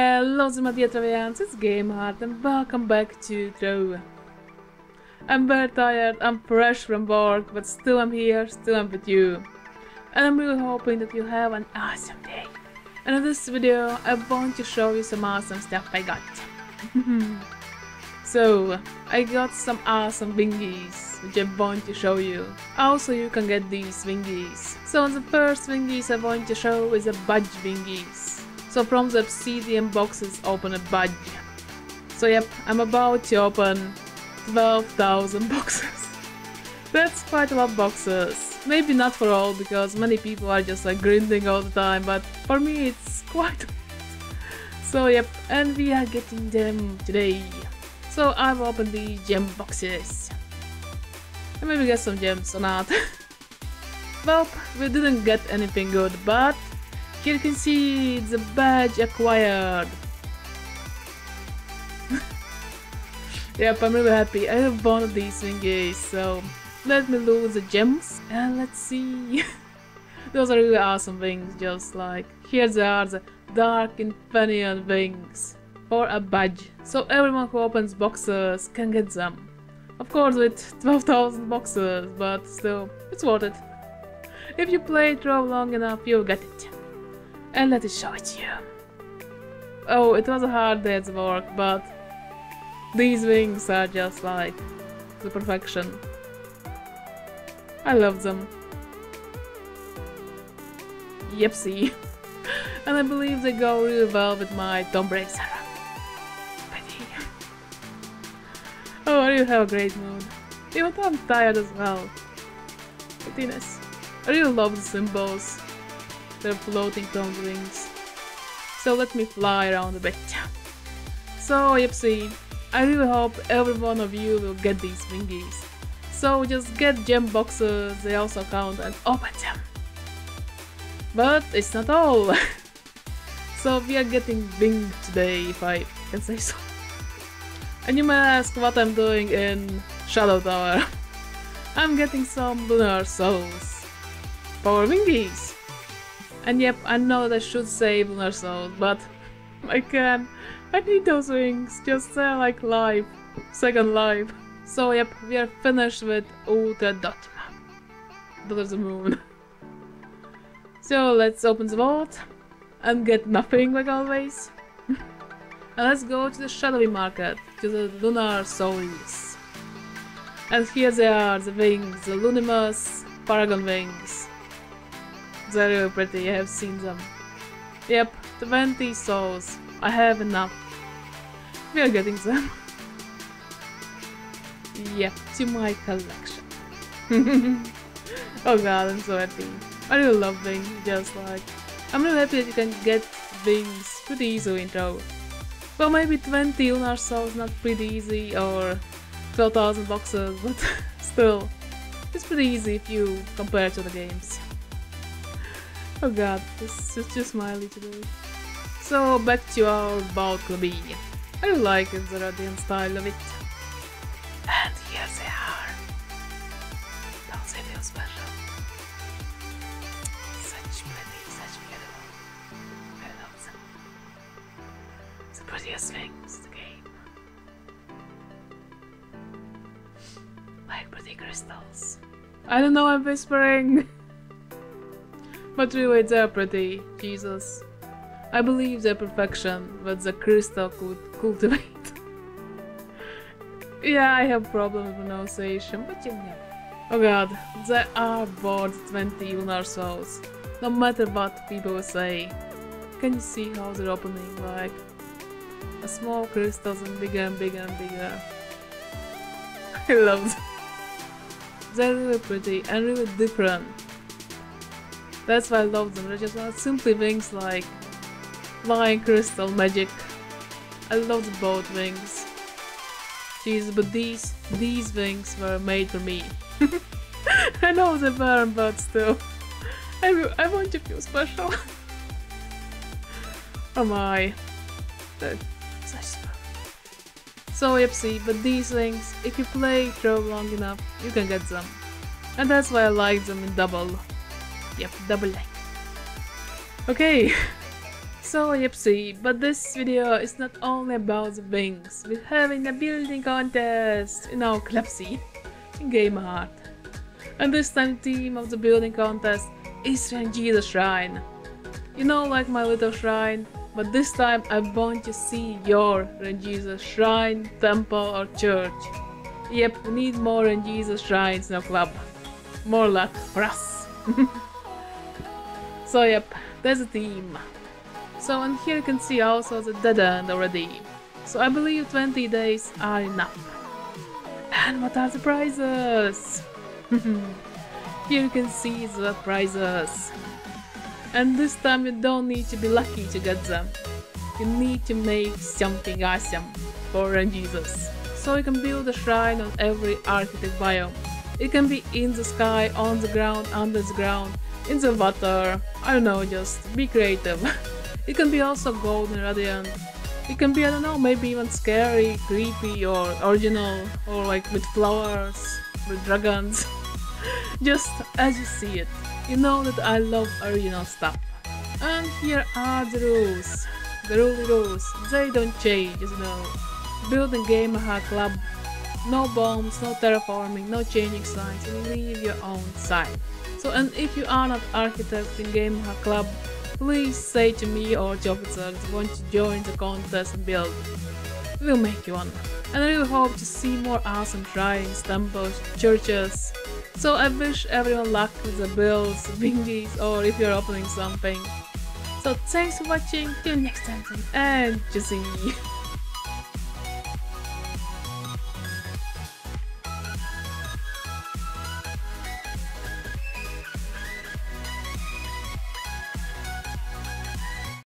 Hello my dear Trovians, it's Gameheart and welcome back to Trove. I'm very tired, I'm fresh from work, but still I'm here, still I'm with you. And I'm really hoping that you have an awesome day. And in this video I want to show you some awesome stuff I got. So, I got some awesome wingies, which I want to show you. Also you can get these wingies. So the first wingies I want to show is a budge wingies. So from the obsidian boxes open a budge. So yep, I'm about to open 12,000 boxes. That's quite a lot of boxes. Maybe not for all, because many people are just like grinding all the time, but for me it's quite a lot. So yep, and we are getting them today. So I've opened the gem boxes. And maybe get some gems or not. Well, we didn't get anything good, but here you can see the badge acquired. Yep, I'm really happy. I have one of these wingies, so let me lose the gems and let's see. Those are really awesome wings, just like here they are, the Dark Infineon Wings for a badge. So everyone who opens boxes can get them. Of course with 12,000 boxes, but still, it's worth it. If you play Trove long enough, you'll get it. And let it show it to you. Oh, it was a hard day's work, but these wings are just like the perfection. I love them. Yepsie. And I believe they go really well with my Dombracer. Oh, I really have a great mood. Even though I'm tired as well. Pettiness. I really love the symbols. They're floating from the wings. So let me fly around a bit. So, yepsie, I really hope every one of you will get these wingies. So just get gem boxes, they also count, and open them. But it's not all. So we are getting winged today, if I can say so. And you may ask what I'm doing in Shadow Tower. I'm getting some lunar souls. Power wingies. And yep, I know that I should say lunar souls, but I can't. I need those wings, just they're like life, second life. So yep, we are finished with Ultra Dot. That is the moon. So let's open the vault and get nothing like always. And let's go to the Shadowy Market, to the lunar souls. And here they are, the wings, the Luminous Paragon Wings. They're really pretty, I have seen them. Yep, 20 souls. I have enough. We are getting them. Yep, to my collection. Oh god, I'm so happy. I really love wings, just like... I'm really happy that you can get wings pretty easily in Trove. Well, maybe 20 lunar souls not pretty easy, or 12,000 boxes, but still. It's pretty easy if you compare it to the games. Oh god, this is just smiley today. So back to our balcony. I like it, the radiant style of it. And here they are. Don't they feel special? Such pretty, such beautiful. I love them. The prettiest things in the game. Like pretty crystals. I don't know, I'm whispering. But really, they're pretty, Jesus. I believe they're perfection, but the crystal could cultivate. Yeah, I have problems with pronunciation, but you know. Oh god, there are bored 20 lunar souls, no matter what people say. Can you see how they're opening, like... a small crystals and bigger and bigger and bigger. I love them. They're really pretty and really different. That's why I love them, they're just not simply wings like flying crystal magic. I love the boat wings. Jeez, but these wings were made for me. I know they weren't, but still. I want to feel special. Oh my. So yepsie, but these wings, if you play Trove long enough, you can get them. And that's why I like them in double. Yep, double leg. Okay, So yipsy, but this video is not only about the wings, we're having a building contest in our Klapsy in Gameheart. And this time the theme of the building contest is RNGesus shrine. You know, like my little shrine, but this time I want to see your RNGesus shrine, temple or church. Yep, we need more RNGesus shrines in our club. More luck for us. So yep, that's the theme. So and here you can see also the dead end already. So I believe 20 days are enough. And what are the prizes? Here you can see the prizes. And this time you don't need to be lucky to get them. You need to make something awesome for RNGesus. So you can build a shrine on every archetype biome. It can be in the sky, on the ground, under the ground, in the water, I don't know, just be creative. It can be also gold and radiant. It can be, I don't know, maybe even scary, creepy or original, or like with flowers, with dragons. Just as you see it. You know that I love original stuff. And here are the rules. The rules. They don't change, you know. Build a Gameheart club. No bombs, no terraforming, no changing signs, and leave your own sign. So, and if you are not architect in Gameheart club, please say to me or to officers who want to join the contest and build. We'll make you one. And I really hope to see more awesome shrines, temples, churches. So I wish everyone luck with the builds, bingies, or if you're opening something. So thanks for watching, till next time, and tschüssi!